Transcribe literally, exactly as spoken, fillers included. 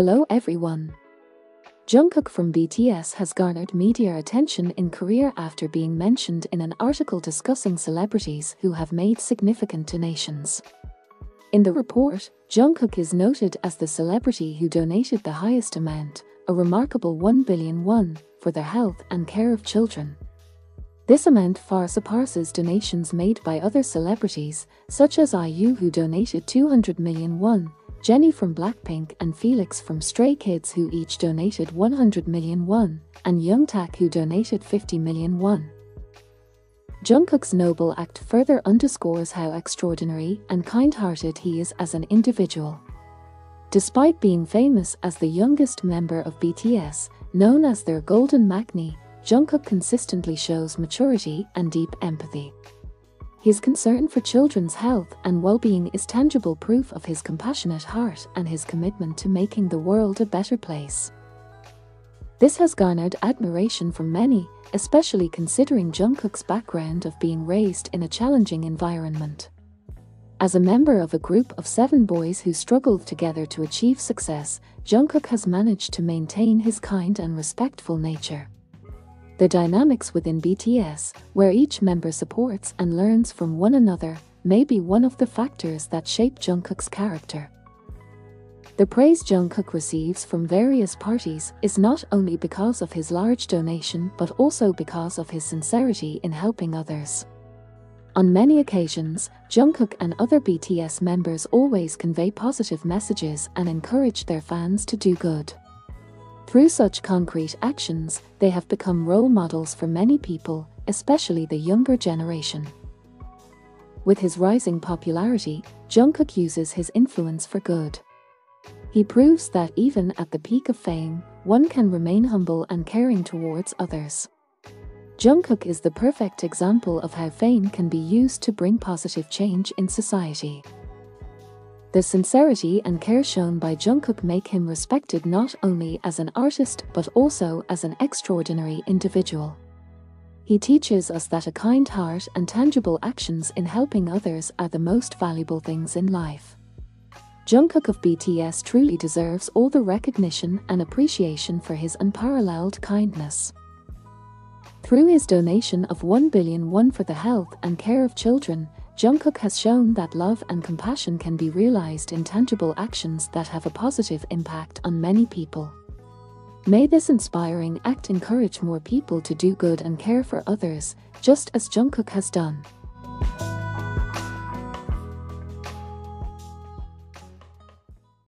Hello everyone. Jungkook from B T S has garnered media attention in Korea after being mentioned in an article discussing celebrities who have made significant donations. In the report, Jungkook is noted as the celebrity who donated the highest amount, a remarkable one billion won, for the health and care of children. This amount far surpasses donations made by other celebrities, such as I U, who donated two hundred million won, Jennie from Blackpink and Felix from Stray Kids, who each donated one hundred million won, and Young Tak, who donated fifty million won. Jungkook's noble act further underscores how extraordinary and kind-hearted he is as an individual. Despite being famous as the youngest member of B T S, known as their golden maknae, Jungkook consistently shows maturity and deep empathy. His concern for children's health and well-being is tangible proof of his compassionate heart and his commitment to making the world a better place. This has garnered admiration from many, especially considering Jungkook's background of being raised in a challenging environment. As a member of a group of seven boys who struggled together to achieve success, Jungkook has managed to maintain his kind and respectful nature. The dynamics within B T S, where each member supports and learns from one another, may be one of the factors that shape Jungkook's character. The praise Jungkook receives from various parties is not only because of his large donation but also because of his sincerity in helping others. On many occasions, Jungkook and other B T S members always convey positive messages and encourage their fans to do good. Through such concrete actions, they have become role models for many people, especially the younger generation. With his rising popularity, Jungkook uses his influence for good. He proves that even at the peak of fame, one can remain humble and caring towards others. Jungkook is the perfect example of how fame can be used to bring positive change in society. The sincerity and care shown by Jungkook make him respected not only as an artist but also as an extraordinary individual. He teaches us that a kind heart and tangible actions in helping others are the most valuable things in life. Jungkook of B T S truly deserves all the recognition and appreciation for his unparalleled kindness. Through his donation of one billion won for the health and care of children, Jungkook has shown that love and compassion can be realized in tangible actions that have a positive impact on many people. May this inspiring act encourage more people to do good and care for others, just as Jungkook has done.